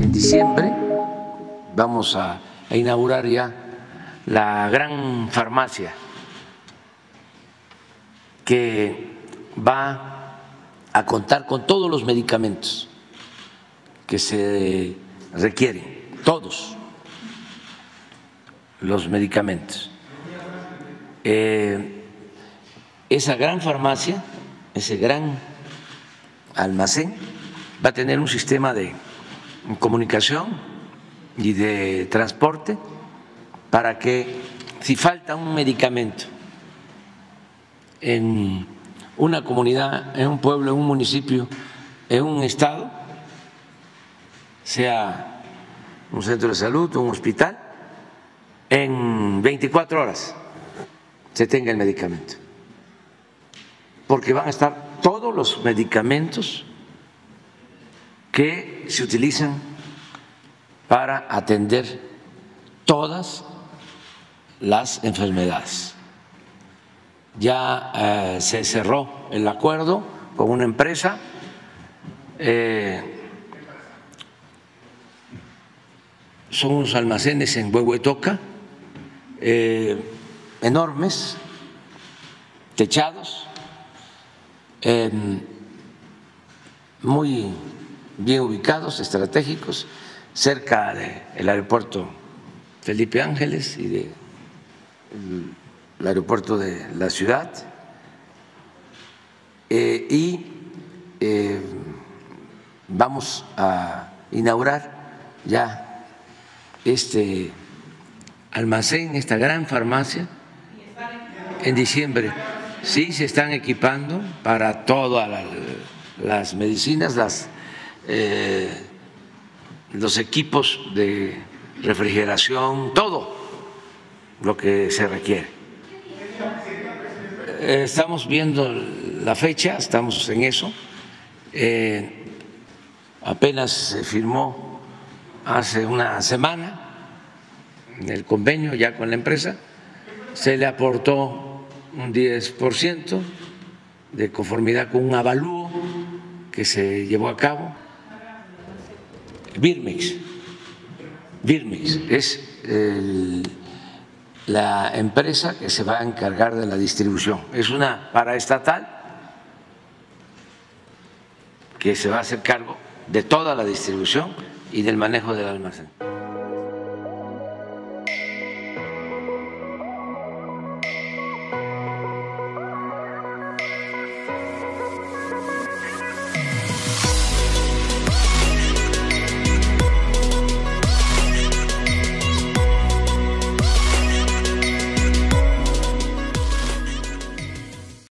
en diciembre vamos a inaugurar ya la gran farmacia que va a contar con todos los medicamentos que se requieren, todos los medicamentos. Esa gran farmacia, ese gran almacén, va a tener un sistema de comunicación y de transporte para que si falta un medicamento en una comunidad, en un pueblo, en un municipio, en un estado, sea un centro de salud o un hospital, en 24 horas se tenga el medicamento, porque van a estar todos los medicamentos que se utilizan para atender todas las enfermedades. Ya se cerró el acuerdo con una empresa son unos almacenes en Huehuetoca enormes, techados, muy bien ubicados, estratégicos, cerca del aeropuerto Felipe Ángeles y del aeropuerto de la ciudad, y vamos a inaugurar ya este almacén, esta gran farmacia, en diciembre. Sí, se están equipando para todas las medicinas, los equipos de refrigeración, todo lo que se requiere. Estamos viendo la fecha, estamos en eso. Apenas se firmó hace una semana el convenio ya con la empresa, se le aportó un 10% de conformidad con un avalúo que se llevó a cabo. Virmix es la empresa que se va a encargar de la distribución. Es una paraestatal que se va a hacer cargo de toda la distribución y del manejo del almacén.